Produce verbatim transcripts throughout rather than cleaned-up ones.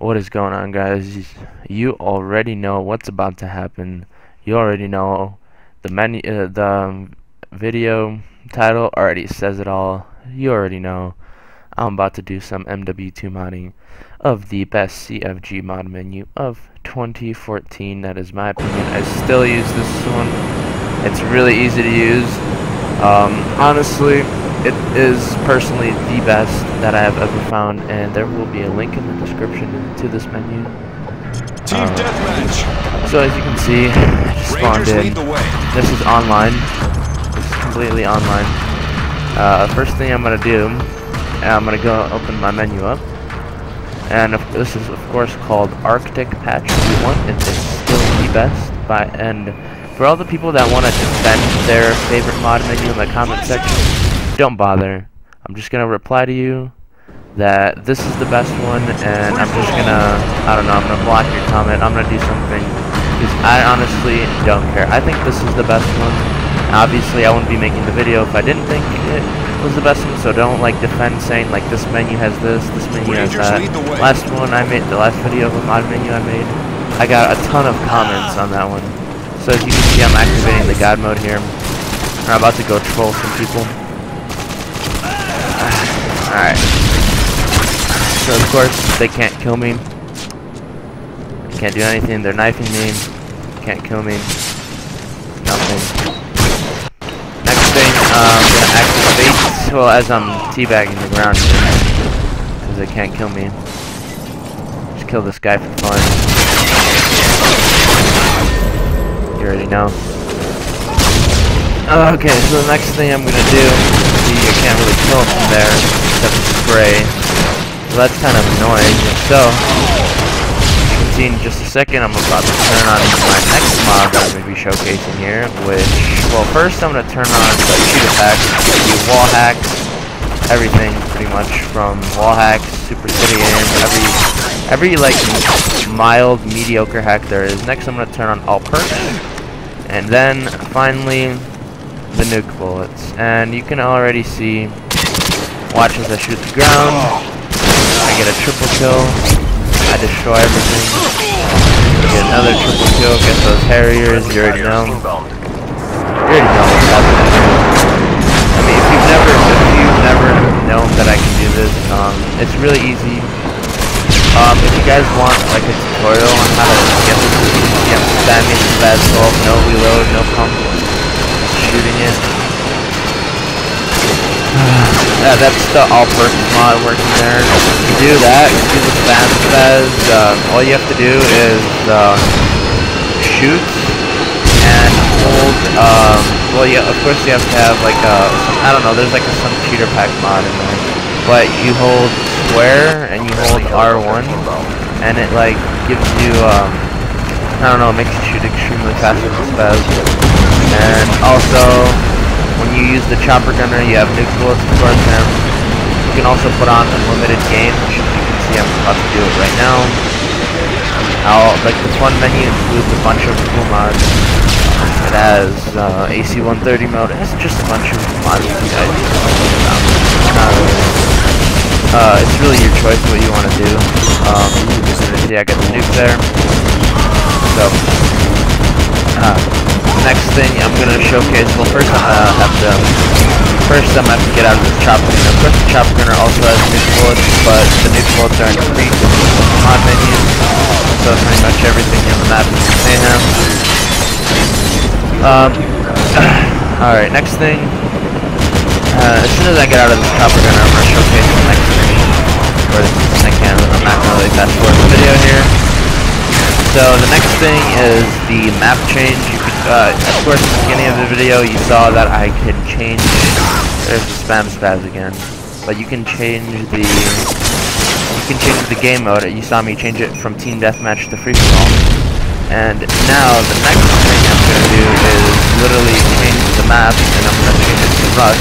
What is going on, guys? You already know what's about to happen. You already know the menu, uh, the video title already says it all. You already know I'm about to do some M W two modding of the best C F G mod menu of twenty fourteen. That is my opinion. I still use this one. It's really easy to use. Um, honestly, it is personally the best that I have ever found, and there will be a link in the description to this menu. Team um, deathmatch. So as you can see, I just spawned in. This is online. This is completely online. Uh, first thing I'm gonna do, I'm gonna go open my menu up, and if, this is of course called Arctic Patch. If you want, it's still the best. By and for all the people that want to defend their favorite mod menu in the comment section, don't bother. I'm just gonna reply to you that this is the best one, and I'm just gonna, I don't know, I'm gonna block your comment. I'm gonna do something, because I honestly don't care. I think this is the best one. Obviously, I wouldn't be making the video if I didn't think it was the best one, so don't like defend saying like this menu has this, this menu has that. Last one I made, the last video of a mod menu I made, I got a ton of comments on that one. So as you can see, I'm activating the God mode here. I'm about to go troll some people. Alright, so of course they can't kill me, can't do anything, they're knifing me, can't kill me, nothing. Next thing, um, I'm going to activate, well, as I'm teabagging the ground because they can't kill me, just kill this guy for fun, you already know. Okay, so the next thing I'm going to do, see, I can't really kill from there. Except spray, so that's kind of annoying. So, you can see in just a second, I'm about to turn on my next mod that I'm going to be showcasing here, which, well, first I'm going to turn on the shoot attacks, do wall hacks, everything pretty much, from wall hacks, super city aims, every, every, like, mild, mediocre hack there is. Next, I'm going to turn on all perks, and then, finally, the nuke bullets, and you can already see. Watch as I shoot the ground, I get a triple kill, I destroy everything, I get another triple kill, get those Harriers, you already know. You already know what's happening. I mean, if you've never, if you've never known that I can do this, um, it's really easy. Um, if you guys want, like, a tutorial on how to get get spamming the fast bulb, no reload, no pump, shooting it. Yeah, that's the all perk mod working there. To do that, do the fast fez. Uh, all you have to do is uh, shoot and hold. Um, well, yeah, of course you have to have like a, I don't know. There's like a, some cheater pack mod in there, but you hold square and you hold R one, and it like gives you. Um, I don't know. It makes you shoot extremely fast with the fez, and also. When you use the chopper gunner, you have nuke bullets to burn them. You can also put on unlimited game, which you can see I'm about to do it right now. I'll, like, this one menu includes a bunch of cool mods. It has uh, A C one thirty mode. It has just a bunch of mods you guys can do. Uh, It's really your choice what you want to do. Um, as you can see, I got the nuke there. So, uh, next thing I'm gonna showcase. Well, first I uh, have to. First I'm gonna have to get out of this chopper gunner. Of course, the chopper gunner also has nuke bullets, but the nuke bullets are in the mod menu, so pretty much everything on the map is the same now. Um. All right. Next thing. Uh, as soon as I get out of this chopper gunner, I'm gonna showcase the next thing. Or the next thing I can. I'm not gonna really fast forward the video here. So the next thing is the map change. You Uh, of course, at the beginning of the video, you saw that I could change. There's the spam spaz again, but you can change the you can change the game mode. You saw me change it from team deathmatch to free for all. And now the next thing I'm gonna do is literally change the map, and I'm gonna change it to Rust.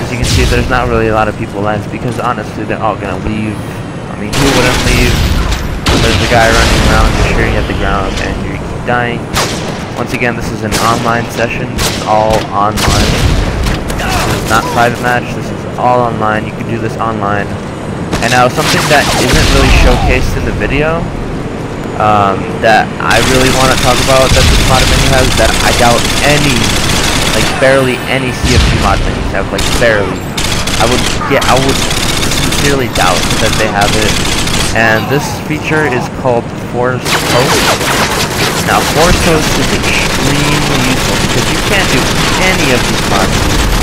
As you can see, there's not really a lot of people left because honestly, they're all gonna leave. I mean, who wouldn't leave? There's the guy running around, you're shooting at the ground, and you're dying. Once again, this is an online session. This is all online. This is not private match. This is all online. You can do this online. And now something that isn't really showcased in the video, um, that I really want to talk about that this mod menu has, that I doubt any, like barely any C F G mod menus have, like barely. I would, yeah, I would sincerely doubt that they have it. And this feature is called Force Host. Now Force Host is extremely useful because you can't do any of these mods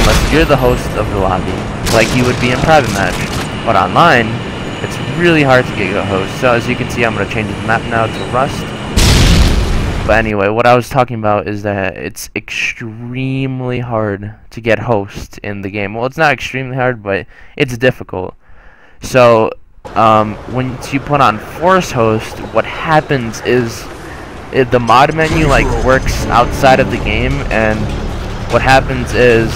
unless you're the host of the lobby, like you would be in private match. But online, it's really hard to get a host. So as you can see, I'm going to change the map now to Rust. But anyway, what I was talking about is that it's extremely hard to get hosts in the game. Well, it's not extremely hard, but it's difficult. So um, once you put on Force Host, what happens is it, the mod menu like works outside of the game, and what happens is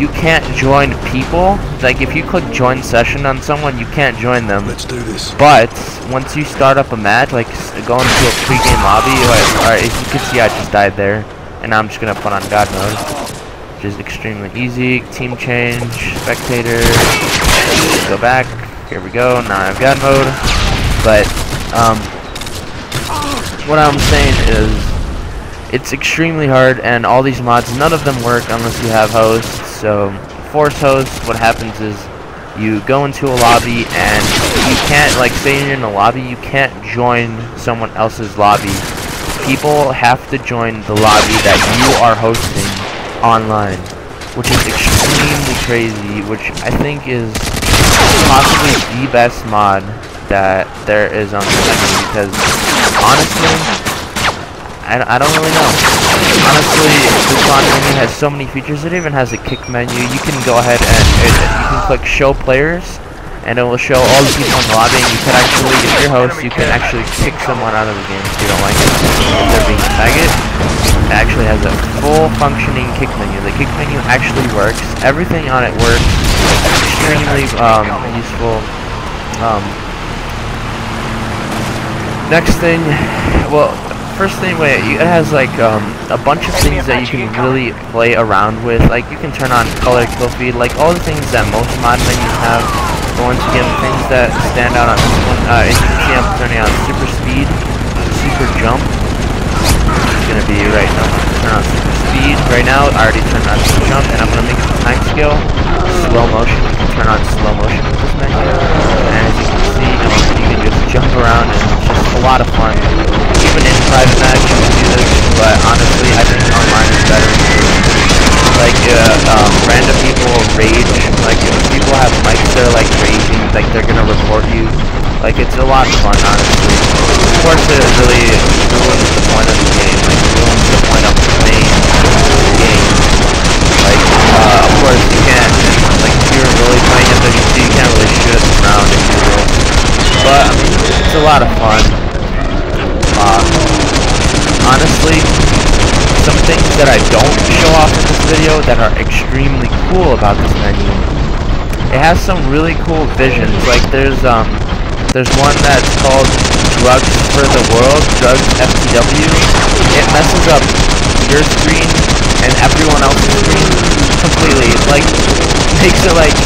you can't join people. Like if you click join session on someone, you can't join them. Let's do this. But once you start up a match, like go into a pregame lobby, like, alright, as you can see, I just died there, and now I'm just gonna put on God mode, which is extremely easy. Team change, spectator, go back. Here we go. Now I have God mode. But um, what I'm saying is, it's extremely hard, and all these mods, none of them work unless you have hosts. So Force Host, what happens is you go into a lobby and you can't, like say you're in a lobby, you can't join someone else's lobby. People have to join the lobby that you are hosting online, which is extremely crazy, which I think is possibly the best mod that there is on the menu, because honestly, I don't really know. Honestly, this mod menu has so many features. It even has a kick menu. You can go ahead and it, you can click show players, and it will show all the people in the lobby. And you can actually, if you're host, you can actually kick someone out of the game if you don't like it. If they're being a faggot. It actually has a full functioning kick menu. The kick menu actually works. Everything on it works. It's extremely um, useful. Um, next thing, well. First thing, wait, it has like um, a bunch of things that you can really play around with. Like you can turn on color, kill feed, like all the things that most mod menus have. But once again, the things that stand out on this one, uh, as you can see, I'm turning on super speed, super jump. It's gonna be right now. Turn on super speed right now. I already turned on super jump, and I'm gonna make the time scale slow motion. You can turn on slow motion with this menu, and as you can see, you, know, you can just jump around, and it's just a lot of fun. Even in private match you can do this, but honestly I think online is better. Like uh, um, random people will rage, like if people have mics that are like raging, like they're gonna report you. Like it's a lot of fun, honestly. Of course it really ruins the point of the game, like it ruins the point of the main game. Like uh, of course you can't, like if you're really playing F W C you can't really shoot at the ground if you will. But I mean, it's a lot of fun. Uh, honestly, some things that I don't show off in this video that are extremely cool about this menu. It has some really cool visions. Like there's um, there's one that's called Drugs for the World, Drugs F T W. It messes up your screen and everyone else's screen completely. It like makes it like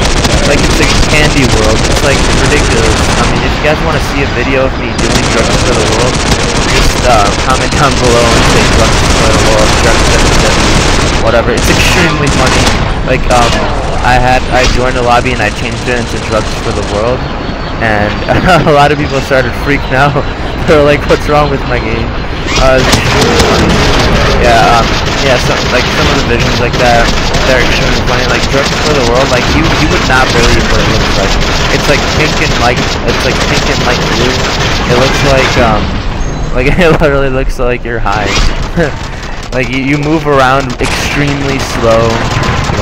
like it's a candy world. It's like ridiculous. I mean, if you guys want to see a video of me doing Drugs for the World, just uh, comment down below and say drugs for the world, drugs for whatever. It's extremely funny. Like um, I had I joined a lobby and I changed it into Drugs for the World, and a lot of people started freaking out. They were like, "What's wrong with my game?" Uh, yeah, um, yeah. So like some of the visions like that, they're extremely funny. Like Drugs for the World, like you you would not believe what it looks like. It's like pink and light. It's like pink and light blue. It looks like um. Like it literally looks like you're high. Like you, you move around extremely slow.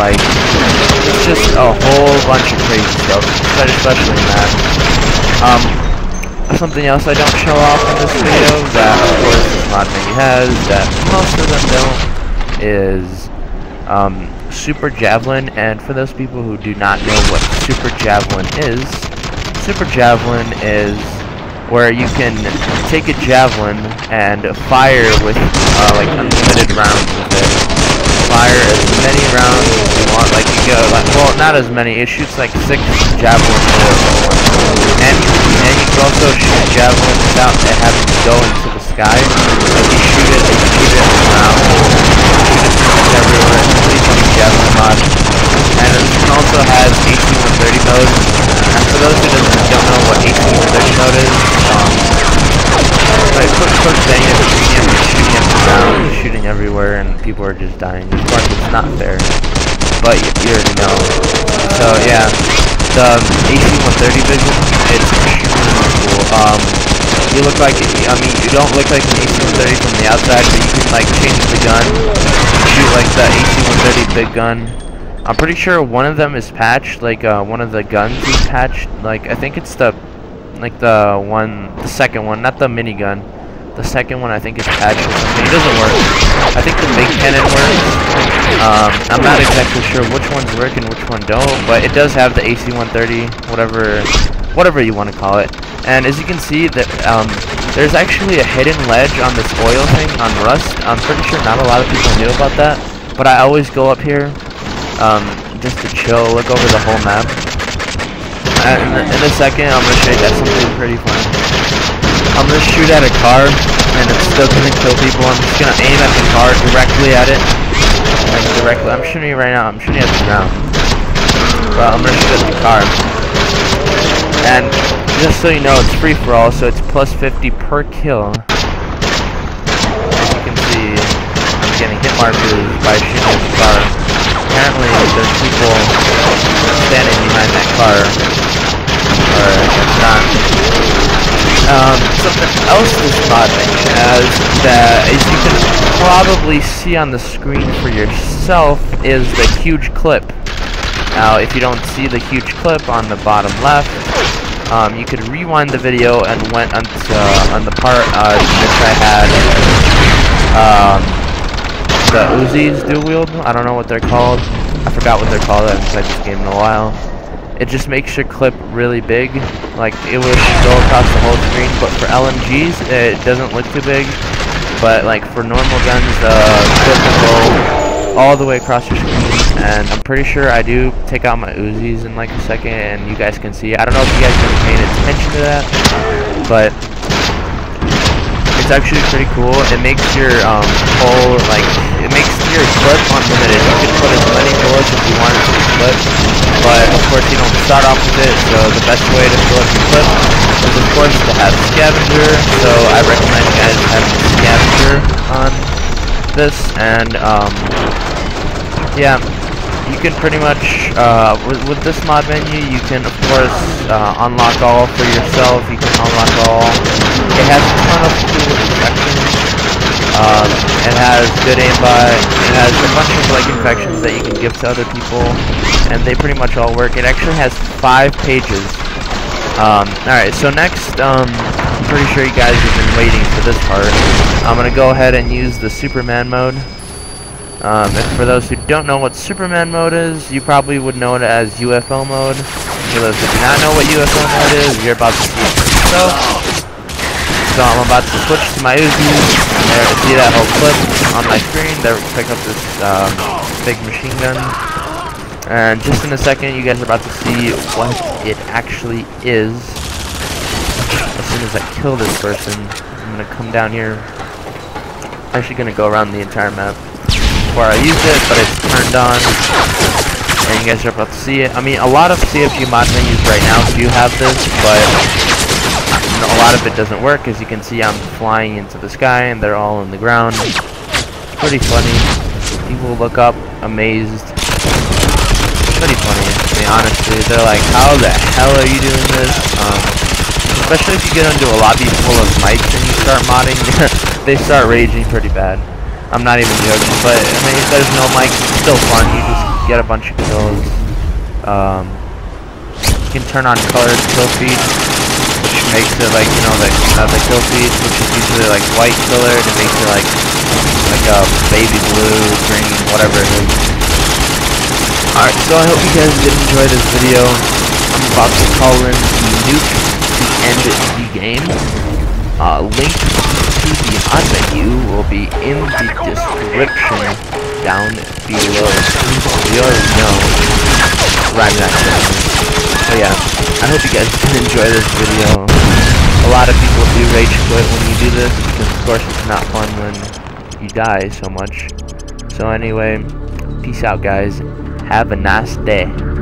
Like it's just a whole bunch of crazy stuff, especially in that. Um, something else I don't show off in this video that of course this mod menu has that most of them don't is um, Super Javelin. And for those people who do not know what Super Javelin is, Super Javelin is where you can take a javelin and fire with uh, like unlimited rounds with it. fire as many rounds as you want. Like you go, like, well, not as many. It shoots like six javelins there, and and you can also shoot javelins without it having to go into the sky. Like you shoot it, and you shoot it around, shoot it everywhere. It's really funny javelin mod, and it also has A C one thirty mode. And for those who don't know what A C one thirty mode is, um, it's like quick, quick bang at the medium, shooting at the ground, shooting everywhere, and people are just dying. Of course, it's not fair, but you, you already know. So yeah, the A C one thirty vision, it's extremely cool. Um, you look like, I mean, you don't look like an A C one thirty from the outside, but you can like change the gun, shoot like the A C one thirty big gun. I'm pretty sure one of them is patched, like uh, one of the guns is patched, like I think it's the, like the one, the second one, not the minigun, the second one I think is patched or something. It doesn't work. I think the big cannon works. Um, I'm not exactly sure which ones work and which one don't, but it does have the A C one thirty, whatever, whatever you want to call it. And as you can see, that um, there's actually a hidden ledge on this oil thing on Rust. I'm pretty sure not a lot of people knew about that, but I always go up here. Um, just to chill, look over the whole map. And in, in a second, I'm going to show you guys something pretty fun. I'm going to shoot at a car, and it's still going to kill people. I'm just going to aim at the car, directly at it. Like, directly. I'm shooting it right now. I'm shooting at the ground. But I'm going to shoot at the car. And just so you know, it's free-for-all, so it's plus fifty per kill. As you can see, I'm getting hit markers by shooting at the car. Apparently, there's people standing behind that car, or not. Um, something else this mod has that, as you can probably see on the screen for yourself, is the huge clip. Now, if you don't see the huge clip on the bottom left, um, you could rewind the video and went on, to, uh, on the part uh, which I had. Um, The Uzis dual wield, I don't know what they're called. I forgot what they're called. I haven't played this game in a while. It just makes your clip really big. Like, it would go across the whole screen, but for L M Gs, it doesn't look too big. But, like, for normal guns, the clip will go all the way across your screen. And I'm pretty sure I do take out my Uzis in, like, a second, and you guys can see. I don't know if you guys are paying attention to that, but it's actually pretty cool. It makes your um, whole, like, it makes your clip unlimited. You can put as many bullets as you want into the clip, but of course you don't start off with it, so the best way to fill up your clip is of course to have scavenger, so I recommend you guys having scavenger on this, and um, yeah, you can pretty much, uh, with, with this mod menu, you can of course uh, unlock all for yourself, you can unlock all, it has a ton of cool infections. Um, it has good aimbot, it has a bunch of like infections that you can give to other people, and they pretty much all work. It actually has five pages. Um, alright, so next, um, I'm pretty sure you guys have been waiting for this part. I'm gonna go ahead and use the Superman mode. Um, and for those who don't know what Superman mode is, you probably would know it as U F O mode. For those who do not know what U F O mode is, you're about to see it for yourself. So I'm about to switch to my Uzi. There, see that whole clip on my screen. There, pick up this um, big machine gun. And just in a second, you guys are about to see what it actually is. As soon as I kill this person, I'm gonna come down here. I'm actually gonna go around the entire map before I use it, but it's turned on. And you guys are about to see it. I mean, a lot of C F G mod menus right now do have this, but a lot of it doesn't work. As you can see, I'm flying into the sky and they're all on the ground. It's pretty funny. People look up amazed. It's pretty funny, I mean, honestly. They're like, how the hell are you doing this? Um, especially if you get into a lobby full of mics and you start modding, they start raging pretty bad. I'm not even joking, but I mean, if there's no mics, it's still fun. You just get a bunch of kills. Um, you can turn on colored kill feed, which makes it like, you know, the, uh, the kill feed, which is usually like white colored, it makes it like like a baby blue, green, whatever it is. Alright, so I hope you guys did enjoy this video. I'm about to call in the nuke to end the game. Uh, link to the mod menu will be in the description. down below. You already know where I'm at. So yeah, I hope you guys can enjoy this video. A lot of people do rage quit when you do this because of course it's not fun when you die so much. So anyway, peace out guys. Have a nice day.